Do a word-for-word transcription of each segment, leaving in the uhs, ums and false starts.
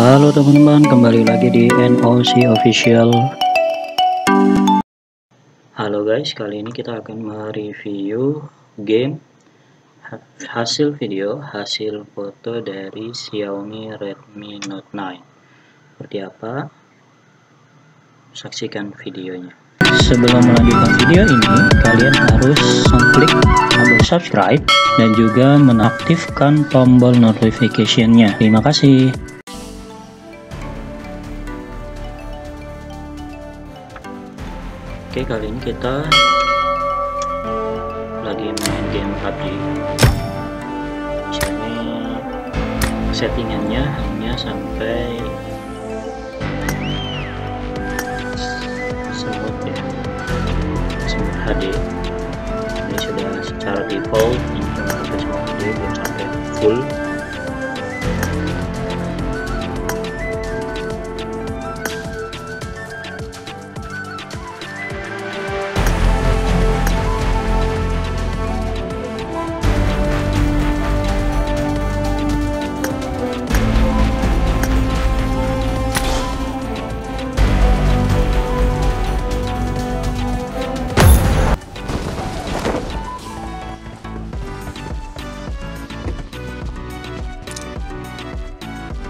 Halo teman-teman, kembali lagi di N O C official. Halo guys, kali ini kita akan mereview game hasil video, hasil foto dari Xiaomi Redmi Note nine. Seperti apa? Saksikan videonya. Sebelum melanjutkan video ini, kalian harus klik tombol subscribe dan juga menaktifkan tombol notification-nya. Terima kasih. Oke, kali ini kita lagi main game P U B G. Di sini settingannya hanya sampai smooth ya, smooth H D. Ini sudah secara default, ini cuma sampai smooth H D, belum sampai full.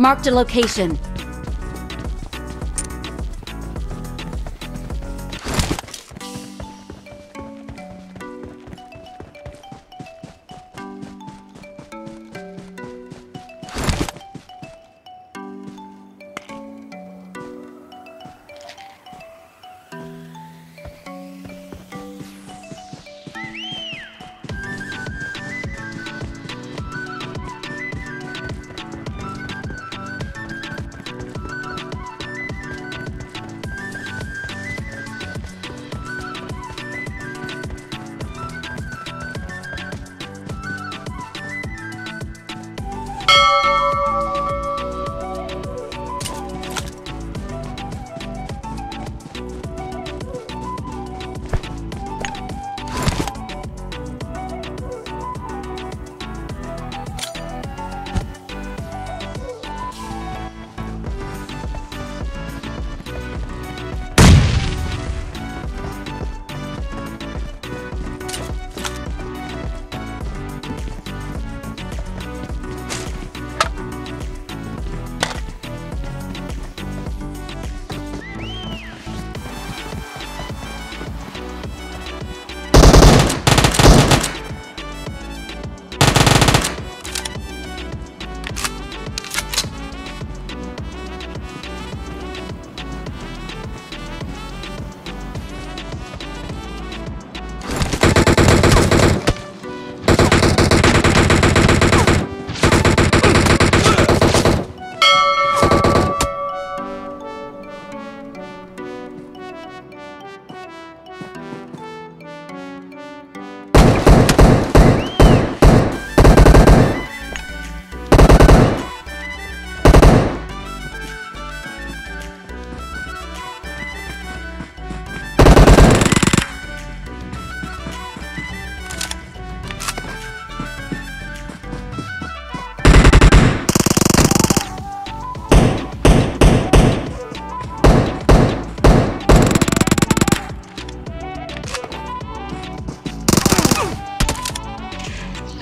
Marked a location.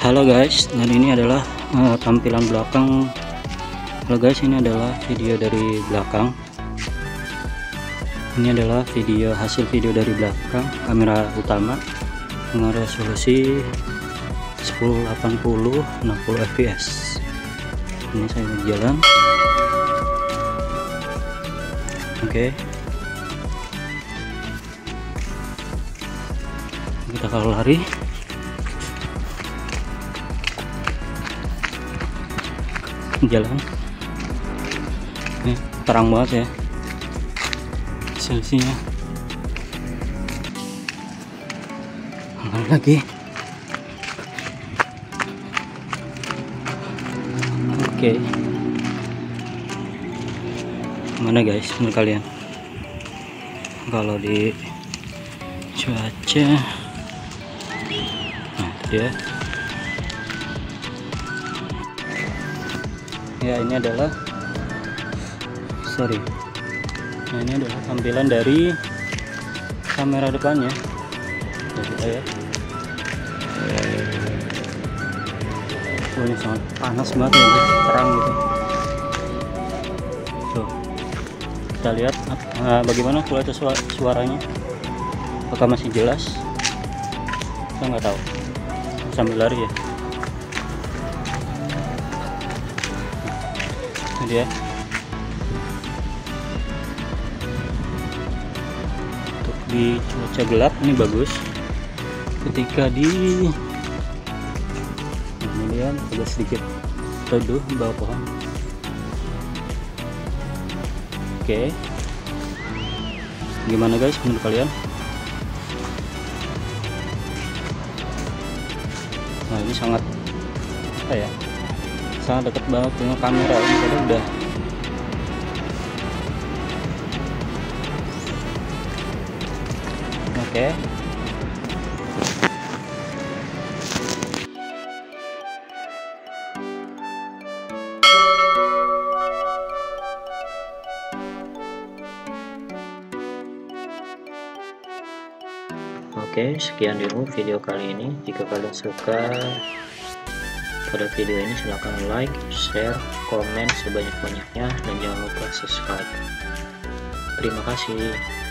Halo guys, dan ini adalah uh, tampilan belakang. Halo guys, ini adalah video dari belakang. Ini adalah video hasil video dari belakang kamera utama dengan resolusi seribu delapan puluh enam puluh fps. Ini saya berjalan. Oke. Okay. Kita kalau lari. Jalan. Ini terang banget ya solusinya. Lagi. Oke. Okay. Mana guys menurut kalian? Kalau di cuaca. Nah, itu dia. Ya, ini adalah sorry. Nah, ini adalah tampilan dari kamera depannya. Kita ya. Oh, ini sangat panas banget ya, terang gitu. Tuh. Kita lihat nah, bagaimana kualitas suaranya. Apakah masih jelas? Saya nggak tahu. Sambil lari ya. Ini dia. Di cuaca gelap ini bagus, ketika di kemudian agak sedikit teduh bawah pohon. Oke, gimana guys menurut kalian? Nah, ini sangat apa ya, sangat dekat banget dengan kamera. Ini udah oke. Oke, sekian dulu video kali ini. Jika kalian suka pada video ini, silahkan like, share, komen sebanyak-banyaknya, dan jangan lupa subscribe. Terima kasih.